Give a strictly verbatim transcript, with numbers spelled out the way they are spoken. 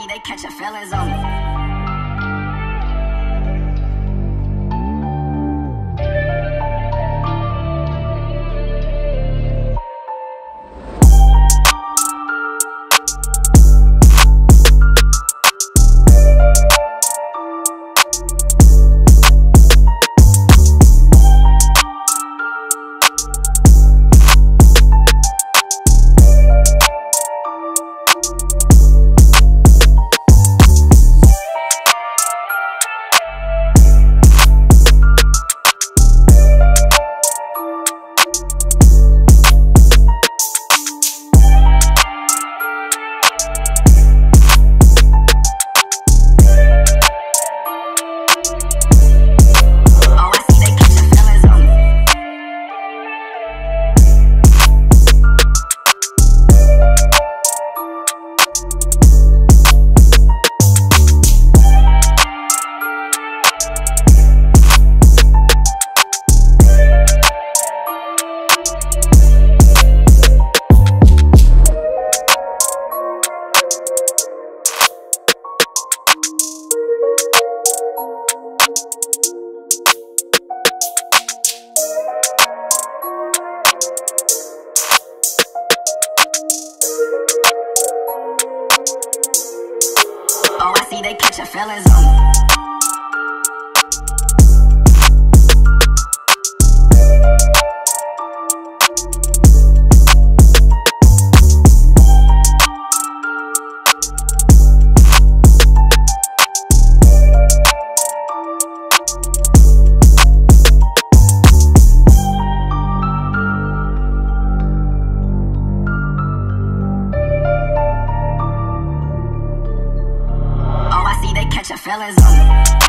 see they catch your feelings on me. Oh, I see they catch your feelings on me. Catch your feelings on me.